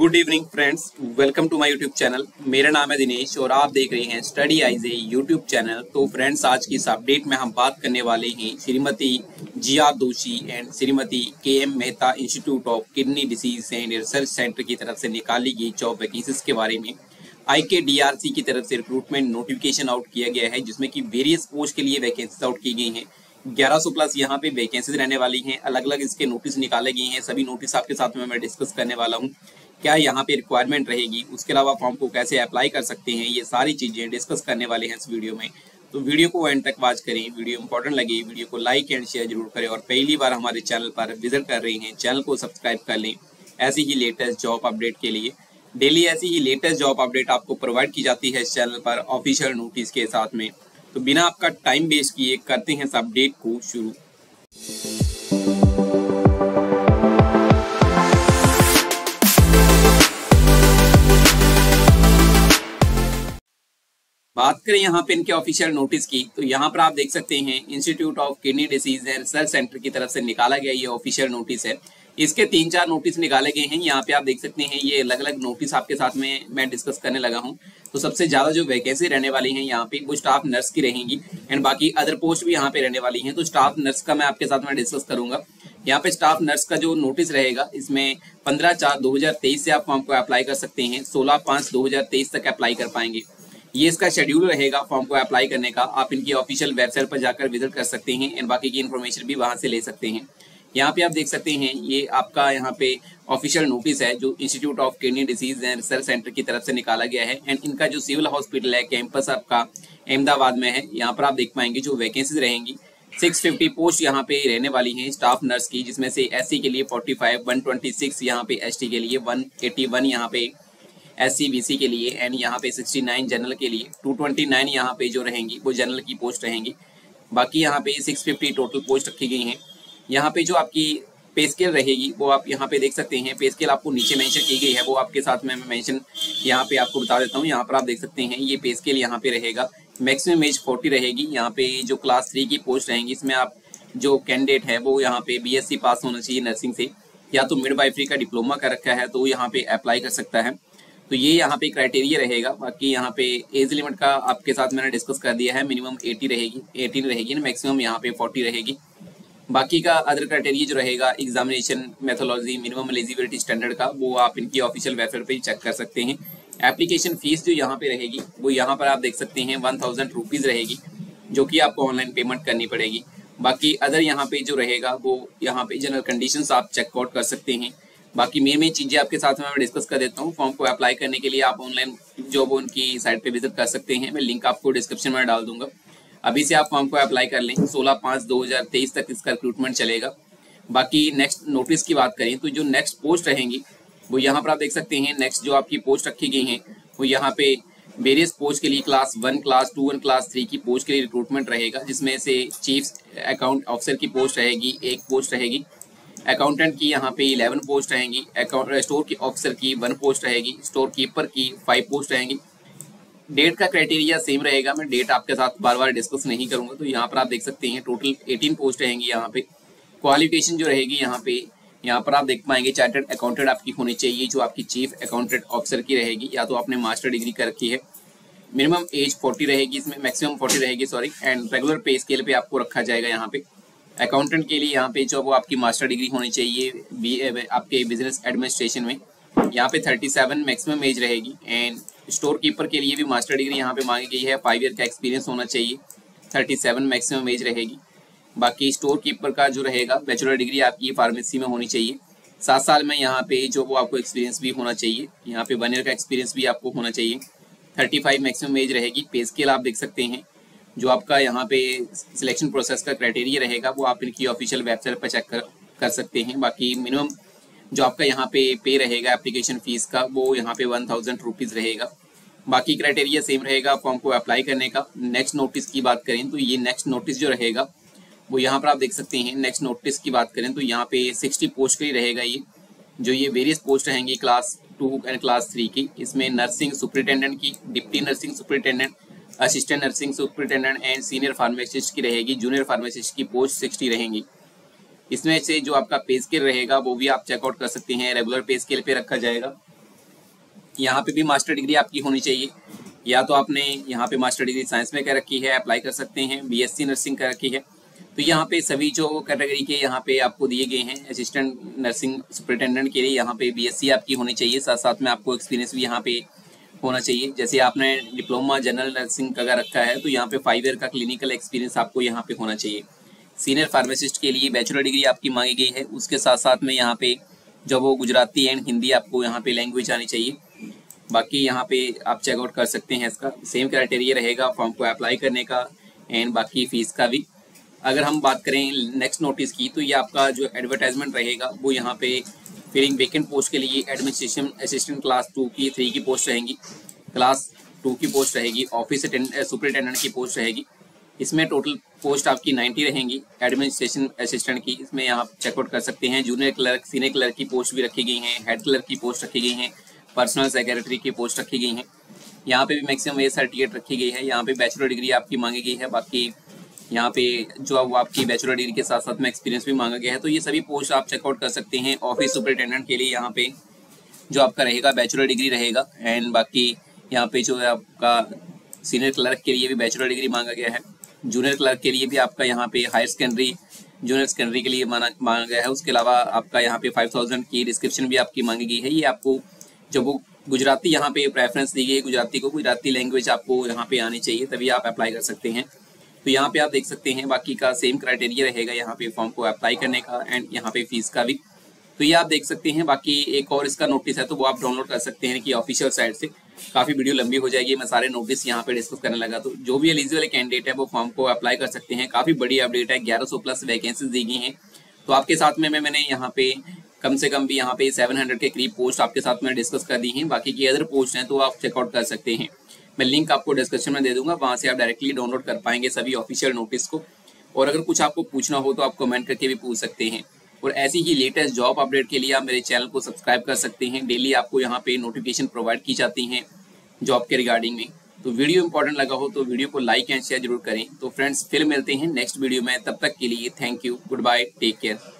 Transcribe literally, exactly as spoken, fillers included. Good evening friends, welcome to my YouTube channel. मेरा नाम है दिनेश और आप देख रहे हैं study I J YouTube channel. तो फ्रेंड्स, आज की इस अपडेट में हम बात करने वाले हैं Shrimati G R Doshi and Shrimati K M Mehta institute of kidney disease and research centre की तरफ से निकाली गई जॉब वैकेंसीज के बारे में। आई के डी आर सी की तरफ से रिक्रूटमेंट नोटिफिकेशन आउट किया गया है, जिसमें कि वेरियस पोस्ट के लिए वैकेंसीज आउट की गई हैं। ग्यारह सौ प्लस यहाँ पे वैकेंसीज रहने वाली हैं। अलग अलग इसके नोटिस निकाले गए हैं। सभी नोटिस आपके साथ में मैं डिस्कस करने वाला हूँ, क्या यहाँ पे रिक्वायरमेंट रहेगी, उसके अलावा फॉर्म को कैसे अप्लाई कर सकते हैं, ये सारी चीजें डिस्कस करने वाले हैं इस वीडियो में। तो वीडियो को एंड तक वॉच करें। वीडियो इंपॉर्टेंट लगे वीडियो को लाइक एंड शेयर जरूर करें, और पहली बार हमारे चैनल पर विजिट कर रहे हैं चैनल को सब्सक्राइब कर लें ऐसी ही लेटेस्ट जॉब अपडेट के लिए। डेली ऐसी ही लेटेस्ट जॉब अपडेट आपको प्रोवाइड की जाती है इस चैनल पर ऑफिशियल नोटिस के साथ में। तो बिना आपका टाइम वेस्ट किए करते हैं इस अपडेट को शुरू। बात करें यहाँ पे इनके ऑफिशियल नोटिस की, तो यहाँ पर आप देख सकते हैं institute of kidney disease and research centre की तरफ से निकाला गया ये ऑफिशियल नोटिस है। इसके तीन चार नोटिस निकाले गए हैं। यहाँ पे आप देख सकते हैं ये अलग अलग नोटिस आपके साथ में मैं डिस्कस करने लगा हूँ। तो सबसे ज्यादा जो वैकेंसी रहने वाली है यहाँ पे वो स्टाफ नर्स की रहेंगी, एंड बाकी अदर पोस्ट भी यहाँ पे रहने वाली है। तो स्टाफ नर्स का मैं आपके साथ में डिस्कस करूंगा। यहाँ पे स्टाफ नर्स का जो नोटिस रहेगा इसमें पंद्रह चार दो हज़ार तेईस से आप फॉर्म को अप्लाई कर सकते हैं, सोलह पाँच दो हज़ार तेईस तक अप्लाई कर पाएंगे। ये इसका शेड्यूल रहेगा फॉर्म को अप्लाई करने का। आप इनकी ऑफिशियल वेबसाइट पर जाकर विजिट कर सकते हैं, एंड बाकी की इन्फॉर्मेशन भी वहाँ से ले सकते हैं। यहाँ पे आप देख सकते हैं ये आपका यहाँ पे ऑफिशियल नोटिस है जो institute of kidney disease and research centre की तरफ से निकाला गया है, एंड इनका जो सिविल हॉस्पिटल है कैंपस आपका अहमदाबाद में है। यहाँ पर आप देख पाएंगे जो वैकेंसीज रहेंगी छह सौ पचास पोस्ट यहाँ पे रहने वाली हैं स्टाफ नर्स की, जिसमें से एस सी के लिए पैंतालीस, एक सौ छब्बीस यहाँ पे, एस टी के लिए एक सौ इक्यासी यहाँ पे, एस सी बी सी के लिए, एंड यहाँ पे उनहत्तर जनरल के लिए, दो सौ उनतीस यहाँ पे जो रहेंगी वो जनरल की पोस्ट रहेंगी। बाकी यहाँ पे छह सौ पचास टोटल पोस्ट रखी गई हैं। यहाँ पे जो आपकी पे स्केल रहेगी वो आप यहाँ पे देख सकते हैं। पे स्केल आपको नीचे मेंशन की गई है, वो आपके साथ में मैं मेंशन यहाँ पे आपको बता देता हूँ। यहाँ पर आप देख सकते हैं ये पे स्केल यहाँ पे रहेगा। मैक्सिमम एज चालीस रहेगी। यहाँ पे जो क्लास थ्री की पोस्ट रहेंगी इसमें आप जो कैंडिडेट है वो यहाँ पे बी एस सी पास होना चाहिए नर्सिंग से, या तो मिड वाइफरी का डिप्लोमा कर रखा है तो यहाँ पे अप्लाई कर सकता है। तो ये यहाँ पे क्राइटेरिया रहेगा। बाकी यहाँ पे एज लिमिट का आपके साथ मैंने डिस्कस कर दिया है, मिनिमम एटी रहेगी एटीन रहेगी ना, मैक्सिमम यहाँ पे फोर्टी रहेगी। बाकी का अदर क्राइटेरिया जो रहेगा examination methodology, minimum eligibility standard का, वो आप इनकी ऑफिशियल वेबसाइट पे चेक कर सकते हैं। एप्लीकेशन फीस जो यहाँ पे रहेगी वो यहाँ पर आप देख सकते हैं वन थाउजेंड रुपीज़ रहेगी, जो कि आपको ऑनलाइन पेमेंट करनी पड़ेगी। बाकी अदर यहाँ पे जो रहेगा वो यहाँ पे जनरल कंडीशंस आप चेकआउट कर सकते हैं। बाकी मेन मेन चीज़ें आपके साथ में मैं डिस्कस कर देता हूँ। फॉर्म को अप्लाई करने के लिए आप ऑनलाइन जॉब उनकी साइट पर विजिट कर सकते हैं। मैं लिंक आपको डिस्क्रिप्शन में डाल दूँगा। अभी से आप फॉर्म को अप्लाई कर लें। सोलह पाँच दो हज़ार तेईस तक इसका रिक्रूटमेंट चलेगा। बाकी नेक्स्ट नोटिस की बात करें तो जो नेक्स्ट पोस्ट रहेंगी वो यहाँ पर आप देख सकते हैं। नेक्स्ट जो आपकी पोस्ट रखी गई हैं वो यहाँ पे वेरियस पोस्ट के लिए class one, class two and class three की पोस्ट के लिए रिक्रूटमेंट रहेगा, जिसमें से चीफ अकाउंट ऑफिसर की पोस्ट रहेगी एक पोस्ट रहेगी, अकाउंटेंट की यहाँ पे इलेवन पोस्ट रहेंगी, स्टोर की ऑफिसर की वन पोस्ट रहेगी, स्टोर कीपर की फाइव पोस्ट रहेंगी। डेट का क्राइटेरिया सेम रहेगा, मैं डेट आपके साथ बार बार डिस्कस नहीं करूंगा। तो यहाँ पर आप देख सकते हैं टोटल अठारह पोस्ट रहेंगी यहाँ पे। क्वालिफिकेशन जो रहेगी यहाँ पे यहाँ पर आप देख पाएंगे चार्टर्ड अकाउंटेंट आपकी होनी चाहिए, जो आपकी चीफ अकाउंटेंट ऑफिसर की रहेगी, या तो आपने मास्टर डिग्री कर रखी है। मिनिमम एज चालीस रहेगी इसमें, मैक्सिमम चालीस रहेगी sorry, and regular pay scale पे आपको रखा जाएगा। यहाँ पे अकाउंटेंट के लिए यहाँ पे जो वो आपकी मास्टर डिग्री होनी चाहिए आपके बिजनेस एडमिनिस्ट्रेशन में। यहाँ पे सैंतीस मैक्सिमम एज रहेगी, एंड स्टोर कीपर के लिए भी मास्टर डिग्री यहाँ पे मांगी गई है, फाइव ईयर का एक्सपीरियंस होना चाहिए, सैंतीस मैक्सिमम एज रहेगी। बाकी स्टोर कीपर का जो रहेगा बैचलर डिग्री आपकी फार्मेसी में होनी चाहिए, सात साल में यहाँ पे जो वो आपको एक्सपीरियंस भी होना चाहिए, यहाँ पे वन ईयर का एक्सपीरियंस भी आपको होना चाहिए, पैंतीस मैक्सिमम एज रहेगी। पे स्केल आप देख सकते हैं जो आपका यहाँ पे सिलेक्शन प्रोसेस का क्राइटेरिया रहेगा वो आप इनकी ऑफिशियल वेबसाइट पर चेक कर सकते हैं। बाकी मिनिमम जो आपका यहाँ पे पे रहेगा एप्लीकेशन फीस का वो यहाँ पे वन थाउजेंड रुपीज़ रहेगा। बाकी क्राइटेरिया सेम रहेगा फॉर्म को अप्लाई करने का। नेक्स्ट नोटिस की बात करें तो ये नेक्स्ट नोटिस जो रहेगा वो यहाँ पर आप देख सकते हैं। नेक्स्ट नोटिस की बात करें तो यहाँ पे साठ पोस्ट के लिए रहेगा ये, जो ये वेरियस पोस्ट रहेंगी class two and class three की। इसमें नर्सिंग सुपरिटेंडेंट की, deputy nursing superintendent, assistant nursing superintendent and senior pharmacist की रहेगी। जूनियर फार्मासिस्ट की पोस्ट साठ रहेंगी। इसमें से जो आपका पे स्केल रहेगा वो भी आप चेकआउट कर सकते हैं, रेगुलर पे स्केल पे रखा जाएगा। यहाँ पे भी मास्टर डिग्री आपकी होनी चाहिए, या तो आपने यहाँ पे मास्टर डिग्री साइंस में कर रखी है अप्लाई कर सकते हैं, बीएससी नर्सिंग कर रखी है। तो यहाँ पे सभी जो कैटेगरी के यहाँ पे आपको दिए गए हैं असिस्टेंट नर्सिंग सुपरिटेंडेंट के लिए यहाँ पे बीएससी आपकी होनी चाहिए, साथ साथ में आपको एक्सपीरियंस भी यहाँ पे होना चाहिए। जैसे आपने डिप्लोमा जनरल नर्सिंग का रखा है तो यहाँ पे फाइव ईयर का क्लिनिकल एक्सपीरियंस आपको यहाँ पे होना चाहिए। सीनियर फार्मासिस्ट के लिए बैचलर डिग्री आपकी मांगी गई है, उसके साथ साथ में यहाँ पे जब वो गुजराती एंड हिंदी आपको यहाँ पे लैंग्वेज आनी चाहिए। बाकी यहाँ पे आप चेकआउट कर सकते हैं, इसका सेम क्राइटेरिया रहेगा फॉर्म को अप्लाई करने का एंड बाकी फीस का भी। अगर हम बात करें नेक्स्ट नोटिस की तो ये आपका जो एडवर्टाइजमेंट रहेगा वो यहाँ पे फिलिंग वेकेंट पोस्ट के लिए एडमिनिस्ट्रेशन असिस्टेंट क्लास टू की थ्री की पोस्ट रहेगी, क्लास टू की पोस्ट रहेगी, ऑफिस सुपरिटेंडेंट की पोस्ट रहेगी। इसमें टोटल पोस्ट आपकी नब्बे रहेंगी एडमिनिस्ट्रेशन असिस्टेंट की। इसमें आप चेकआउट कर सकते हैं, जूनियर क्लर्क सीनियर क्लर्क की पोस्ट भी रखी गई हैं, हेड क्लर्क की पोस्ट रखी गई हैं, पर्सनल सेक्रेटरी की पोस्ट रखी गई हैं। यहाँ पे भी मैक्सिमम एज सर्टिफिकेट रखी गई है। यहाँ पे बैचलर डिग्री आपकी मांगी गई है, बाकी यहाँ पे जो आप आपकी बैचलर डिग्री के साथ साथ में एक्सपीरियंस भी मांगा गया है। तो ये सभी पोस्ट आप चेकआउट कर सकते हैं। ऑफिस सुपरिटेंडेंट के लिए यहाँ पे जो आपका रहेगा बैचलर डिग्री रहेगा एंड बाकी यहाँ पे जो है आपका सीनियर क्लर्क के लिए भी बैचलर डिग्री मांगा गया है। जूनियर क्लर्क के लिए भी आपका यहाँ पे हायर सेकेंडरी जूनियर सेकेंडरी के लिए माना मांगा गया है। उसके अलावा आपका यहाँ पे फाइव थाउजेंड की डिस्क्रिप्शन भी आपकी मांगी गई है। ये आपको जब वो गुजराती यहाँ पे प्रेफरेंस दी गई है, गुजराती को गुजराती लैंग्वेज आपको यहाँ पे आनी चाहिए तभी आप अप्लाई कर सकते हैं। तो यहाँ पे आप देख सकते हैं बाकी का सेम क्राइटेरिया रहेगा यहाँ पे फॉर्म को अप्लाई करने का एंड यहाँ पे फीस का भी। तो ये आप देख सकते हैं। बाकी एक और इसका नोटिस है तो वो आप डाउनलोड कर सकते हैं कि ऑफिशियल साइट से। काफ़ी वीडियो लंबी हो जाएगी, मैं सारे नोटिस यहाँ पे डिस्कस करने लगा। तो जो भी एलिजिबल कैंडिडेट है वो फॉर्म को अप्लाई कर सकते हैं। काफ़ी बड़ी अपडेट है, ग्यारह सौ प्लस वैकेंसीज दी गई हैं। तो आपके साथ में मैं मैंने यहाँ पे कम से कम भी यहाँ पे सात सौ के करीब पोस्ट आपके साथ में डिस्कस कर दी हैं। बाकी की अदर पोस्ट हैं तो आप चेकआउट कर सकते हैं। मैं लिंक आपको डिस्क्रिप्शन में दे दूंगा, वहाँ से आप डायरेक्टली डाउनलोड कर पाएंगे सभी ऑफिशियल नोटिस को। और अगर कुछ आपको पूछना हो तो आप कमेंट करके भी पूछ सकते हैं। और ऐसी ही लेटेस्ट जॉब अपडेट के लिए आप मेरे चैनल को सब्सक्राइब कर सकते हैं। डेली आपको यहाँ पे नोटिफिकेशन प्रोवाइड की जाती हैं जॉब के रिगार्डिंग में। तो वीडियो इंपॉर्टेंट लगा हो तो वीडियो को लाइक एंड शेयर जरूर करें। तो फ्रेंड्स फिर मिलते हैं नेक्स्ट वीडियो में, तब तक के लिए thank you, goodbye, take care.